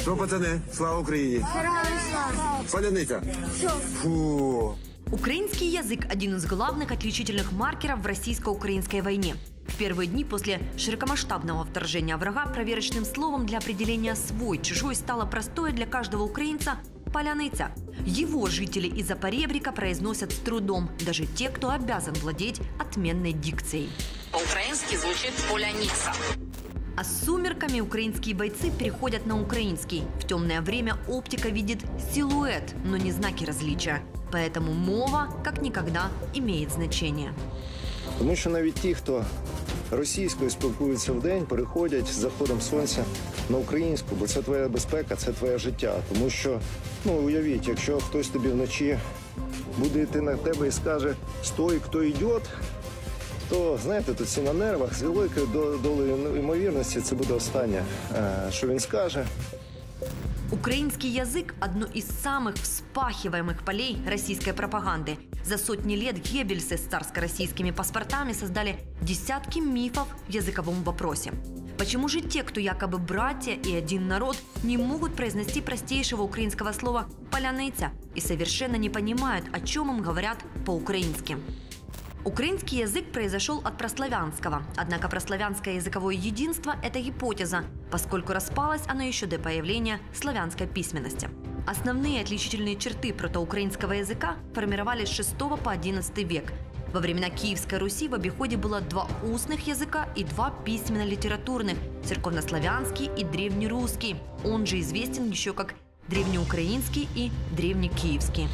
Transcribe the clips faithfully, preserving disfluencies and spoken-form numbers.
Що, пацани, слава Україні! Поляниця! Фу. Украинский язык – один из главных отличительных маркеров в российско-украинской войне. В первые дни после широкомасштабного вторжения врага проверочным словом для определения «свой», «чужой» стало простое для каждого украинца «поляныца». Его жители из-за поребрика произносят с трудом, даже те, кто обязан владеть отменной дикцией. По-украински звучит «поляница». А с сумерками украинские бойцы переходят на украинский. В темное время оптика видит силуэт, но не знаки различия. Поэтому мова, как никогда, имеет значение. Тому що навіть ті, хто російською спілкується в день, переходять з заходом сонця на українську, бо це твоя безпека, це твоє життя. Тому що, ну, уявіть, якщо хтось тобі вночі буде йти на тебе і скаже «стой, хто йде», то, знаєте, тут всі на нервах, з великою долею ймовірності це буде останнє, що він скаже. Украинский язык – одно из самых вспахиваемых полей российской пропаганды. За сотни лет геббельсы с царско-российскими паспортами создали десятки мифов в языковом вопросе. Почему же те, кто якобы братья и один народ, не могут произнести простейшего украинского слова «поляниця» и совершенно не понимают, о чем им говорят по-украински? Украинский язык произошел от прославянского, однако прославянское языковое единство – это гипотеза, поскольку распалось оно еще до появления славянской письменности. Основные отличительные черты протоукраинского языка формировались с шестого по одиннадцатый век. Во времена Киевской Руси в обиходе было два устных языка и два письменно-литературных – церковнославянский и древнерусский, он же известен еще как древнеукраинский и древнекиевский.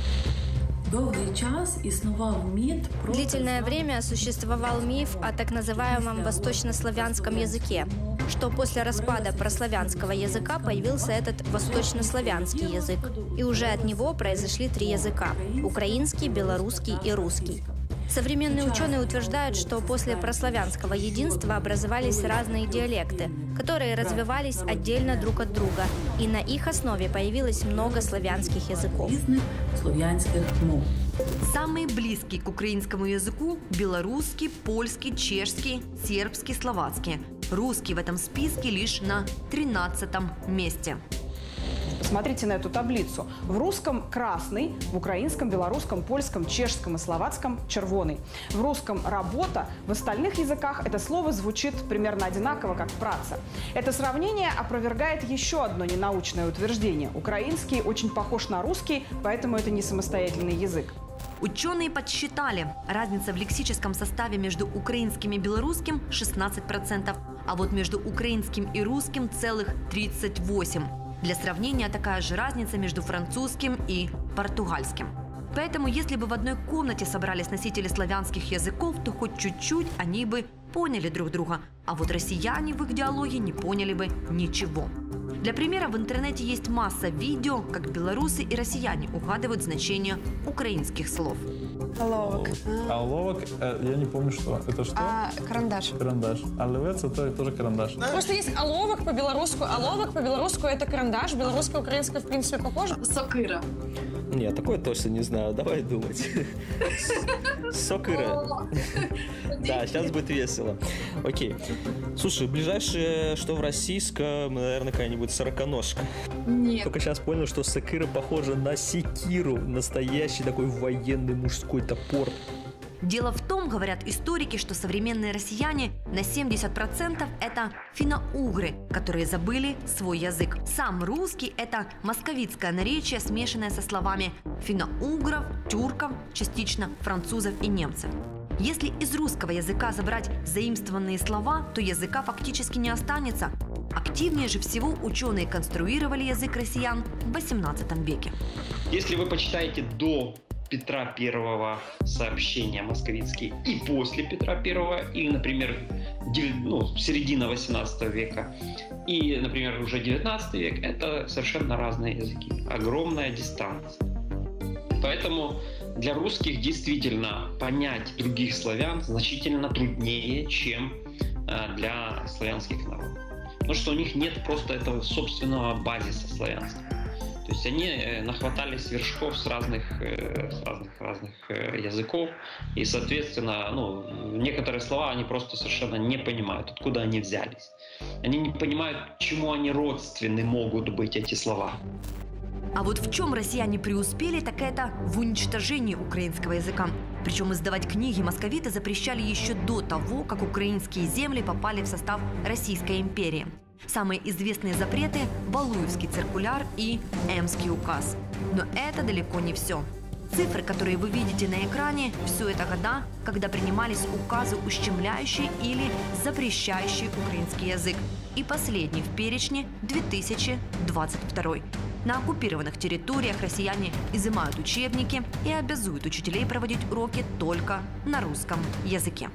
Длительное время существовал миф о так называемом восточнославянском языке, что после распада прославянского языка появился этот восточнославянский язык, и уже от него произошли три языка – украинский, белорусский и русский. Современные ученые утверждают, что после прославянского единства образовались разные диалекты, которые развивались отдельно друг от друга, и на их основе появилось много славянских языков. Самые близкие к украинскому языку – белорусский, польский, чешский, сербский, словацкий. Русский в этом списке лишь на тринадцатом месте. Посмотрите на эту таблицу. В русском – красный, в украинском, белорусском, польском, чешском и словацком – червоный. В русском – работа, в остальных языках это слово звучит примерно одинаково, как праца. Это сравнение опровергает еще одно ненаучное утверждение. Украинский очень похож на русский, поэтому это не самостоятельный язык. Ученые подсчитали, разница в лексическом составе между украинским и белорусским – шестнадцать процентов, а вот между украинским и русским – целых тридцать восемь процентов. Для сравнения, такая же разница между французским и португальским. Поэтому, если бы в одной комнате собрались носители славянских языков, то хоть чуть-чуть они бы поняли друг друга. А вот россияне в их диалоге не поняли бы ничего. Для примера, в интернете есть масса видео, как белорусы и россияне угадывают значение украинских слов. Оловок. Оловок, я не помню, что. Это что? А, карандаш. Карандаш. Оловец – это тоже карандаш. Просто есть оловок по-белорусски. Оловок по-белорусски – это карандаш. Белорусское, украинское, в принципе, похоже. Сокыра. Нет, такое точно не знаю. Давай думать. Сокыра. Да, сейчас будет весело. Окей. Слушай, ближайшее, что в российском, наверное, какая-нибудь сороконожка. Нет. Только сейчас понял, что сокыра похожа на секиру. Настоящий такой военный мужской топор. Дело в том, говорят историки, что современные россияне на семьдесят процентов это финоугры, которые забыли свой язык. Сам русский – это московитское наречие, смешанное со словами финоугров, тюрков, частично французов и немцев. Если из русского языка забрать заимствованные слова, то языка фактически не останется. Активнее же всего ученые конструировали язык россиян в восемнадцатом веке. Если вы почитаете до Петра Первого сообщения московитские и после Петра Первого, или, например, ну, середина восемнадцатого века и, например, уже девятнадцатый век, это совершенно разные языки, огромная дистанция. Поэтому для русских действительно понять других славян значительно труднее, чем для славянских народов. Потому что у них нет просто этого собственного базиса славянства. То есть они нахватались вершков с разных, с разных, разных языков, и, соответственно, ну, некоторые слова они просто совершенно не понимают, откуда они взялись. Они не понимают, чему они родственны могут быть эти слова. А вот в чем россияне преуспели, так это в уничтожении украинского языка. Причем издавать книги московиты запрещали еще до того, как украинские земли попали в состав Российской империи. Самые известные запреты – Балуевский циркуляр и Эмский указ. Но это далеко не все. Цифры, которые вы видите на экране, все это года, когда принимались указы, ущемляющие или запрещающие украинский язык. И последний в перечне – две тысячи двадцать второй. На оккупированных территориях россияне изымают учебники и обязуют учителей проводить уроки только на русском языке.